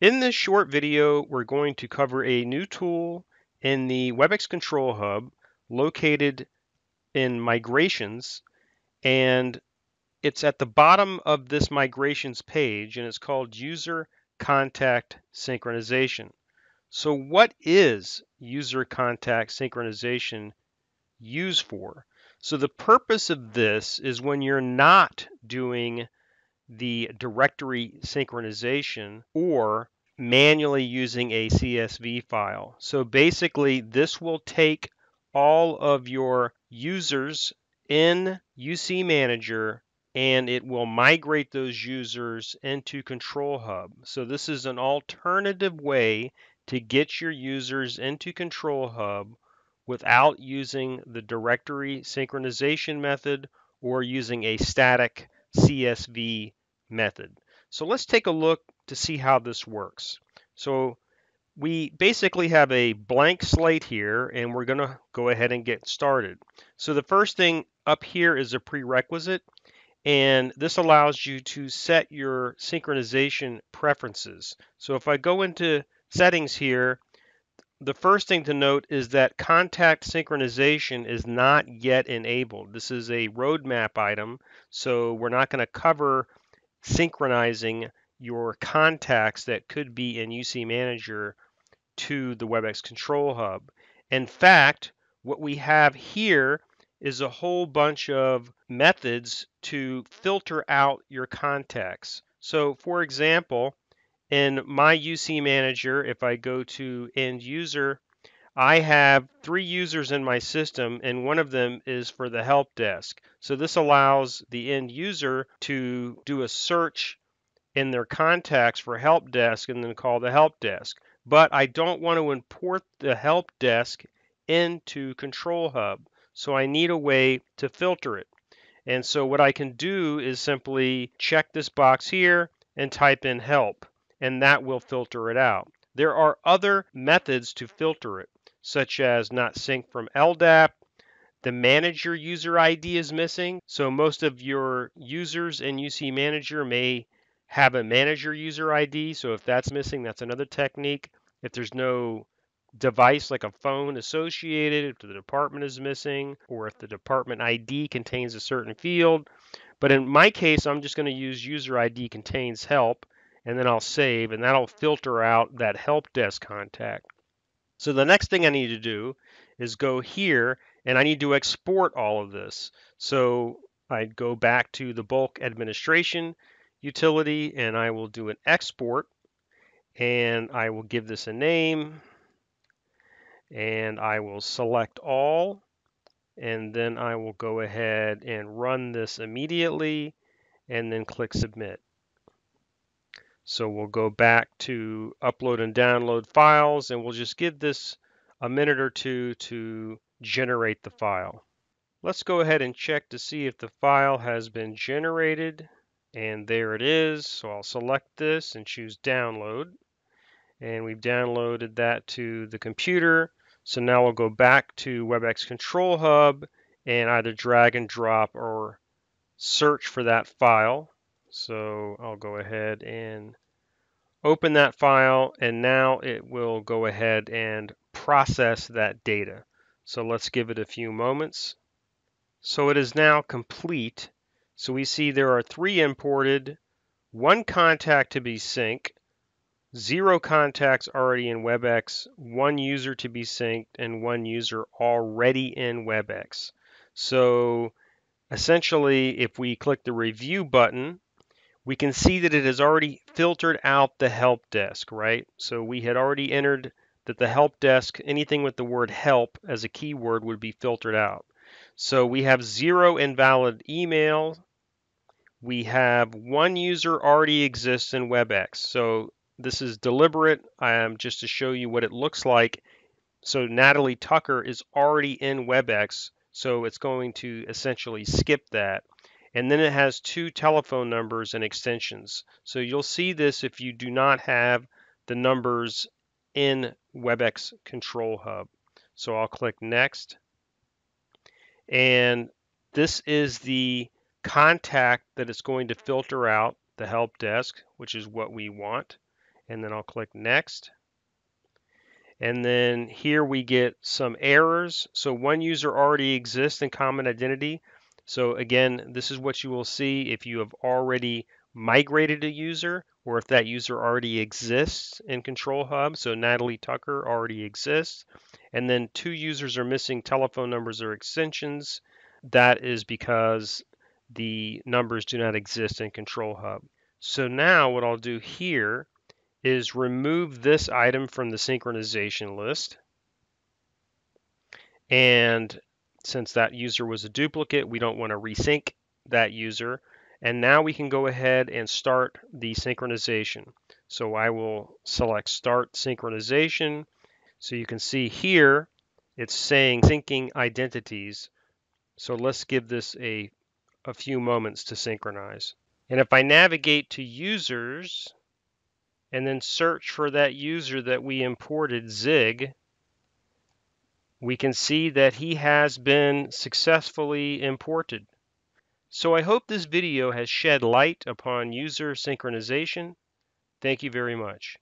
In this short video, we're going to cover a new tool in the Webex Control Hub located in Migrations, and it's at the bottom of this Migrations page, and it's called User Contact Synchronization. So what is User Contact Synchronization used for? So the purpose of this is when you're not doing the directory synchronization or manually using a CSV file. So basically, this will take all of your users in UC Manager and it will migrate those users into Control Hub. So this is an alternative way to get your users into Control Hub without using the directory synchronization method or using a static CSV method. So let's take a look to see how this works. So we basically have a blank slate here, and we're going to go ahead and get started. So the first thing up here is a prerequisite, and this allows you to set your synchronization preferences. So if I go into settings here, the first thing to note is that contact synchronization is not yet enabled. This is a roadmap item, so we're not going to cover synchronizing your contacts that could be in UC Manager to the Webex Control Hub. In fact, what we have here is a whole bunch of methods to filter out your contacts. So, for example, in my UC Manager, if I go to End User, I have 3 users in my system, and one of them is for the help desk. So this allows the end user to do a search in their contacts for help desk and then call the help desk. But I don't want to import the help desk into Control Hub, so I need a way to filter it. And so what I can do is simply check this box here and type in help, and that will filter it out. There are other methods to filter it, such as not sync from LDAP. The manager user ID is missing, so most of your users in UC Manager may have a manager user ID, so if that's missing, that's another technique. If there's no device like a phone associated, if the department is missing, or if the department ID contains a certain field. But in my case, I'm just going to use user ID contains help, and then I'll save, and that'll filter out that help desk contact. So the next thing I need to do is go here, and I need to export all of this. So I go back to the Bulk Administration Utility, and I will do an export, and I will give this a name, and I will select all, and then I will go ahead and run this immediately, and then click Submit. So we'll go back to upload and download files, and we'll just give this a minute or two to generate the file. Let's go ahead and check to see if the file has been generated. And there it is. So I'll select this and choose download. And we've downloaded that to the computer. So now we'll go back to Webex Control Hub and either drag and drop or search for that file. So I'll go ahead and open that file, and now it will go ahead and process that data. So let's give it a few moments. So it is now complete. So we see there are 3 imported, 1 contact to be synced, 0 contacts already in Webex, 1 user to be synced, and 1 user already in Webex. So essentially, if we click the review button, we can see that it has already filtered out the help desk, right? So we had already entered that the help desk, anything with the word help as a keyword would be filtered out. So we have 0 invalid email. We have 1 user already exists in Webex. So this is deliberate, just to show you what it looks like. So Natalie Tucker is already in Webex, so it's going to essentially skip that. And then it has 2 telephone numbers and extensions. So you'll see this if you do not have the numbers in Webex Control Hub. So I'll click Next. And this is the contact that it's going to filter out, the help desk, which is what we want. and then I'll click Next. And then here we get some errors. So one user already exists in Common Identity. So again, this is what you will see if you have already migrated a user or if that user already exists in Control Hub. So Natalie Tucker already exists. And then two users are missing telephone numbers or extensions. That is because the numbers do not exist in Control Hub. So now what I'll do here is remove this item from the synchronization list. And since that user was a duplicate, we don't want to resync that user. And now we can go ahead and start the synchronization. So I will select Start Synchronization. So you can see here, it's saying syncing identities. So let's give this a few moments to synchronize. And if I navigate to Users, and then search for that user that we imported, Zig, we can see that he has been successfully imported. So I hope this video has shed light upon user synchronization. Thank you very much.